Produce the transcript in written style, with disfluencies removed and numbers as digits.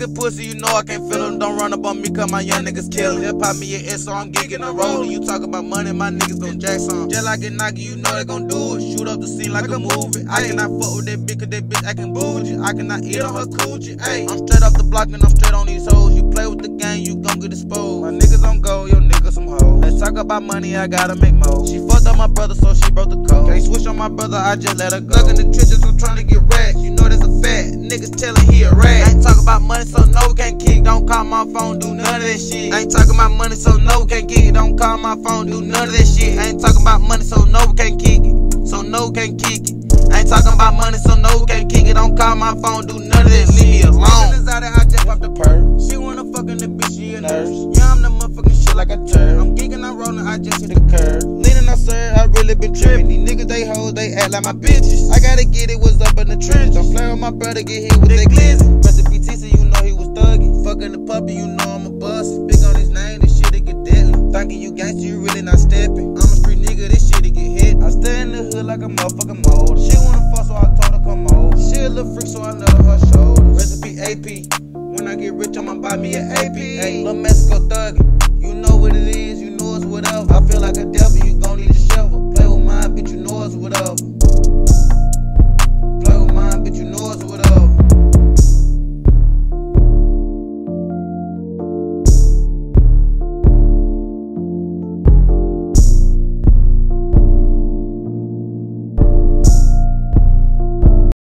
nigga pussy, you know I can't feel him. Don't run up on me, cause my young niggas killin'. He'll pop me an S, so I'm gigging a roll. You talk about money, my niggas gon' jack some. Just like it knockin', you know they gon' do it. Shoot up the scene like a movie. I cannot fuck with that bitch, cause that bitch actin' bougie. I cannot eat on her coochie, ayy. I'm straight off the block and I'm straight on these hoes. You play with the game, you gon' get exposed. My niggas on go, your niggas some hoes. Let's talk about money, I gotta make more. She fucked up my brother, so she broke the code. Can't switch on my brother, I just let her go. Stuck in the trenches, I'm tryna get racks. You know that's a fact. Niggas tellin' he a rat. I ain't talk about money, so no, we can't kick. Don't call my phone, do none of that shit. I ain't talking about money, so no, we can't kick it. Don't call my phone, do none of that shit. I ain't talking about money, so no, we can't kick it. So no, we can't kick it. I ain't talking about money, so no, we can't kick it. Don't call my phone, do none of that shit. Leave me alone. I just popped the purse. She wanna fuckin' the bitch, she a nurse. Yeah, I'm the motherfucking shit like a turd. I'm geeking, I'm rolling, I just hit the curb. Leaning, I serve, I really been trippin'. These niggas, they hoes, they act like my bitches. I gotta get it, what's up in the trench. Don't play with my brother, get hit with that glizzy. Rest in PTC, you know he was thuggin'. Fuckin' the puppy, you know I'm a bust. Big on his name, this shit, it get deadly. Thinking you gangsta, you really not steppin'. I'm a street nigga, this shit, it get hit. I stay in the hood like a motherfuckin' mold. She wanna fuck, so I told her come over. She a little freak, so I love her shoulder. AP, when I get rich, I'ma buy me an AP. Hey, little Mexico thuggin', you know what it is.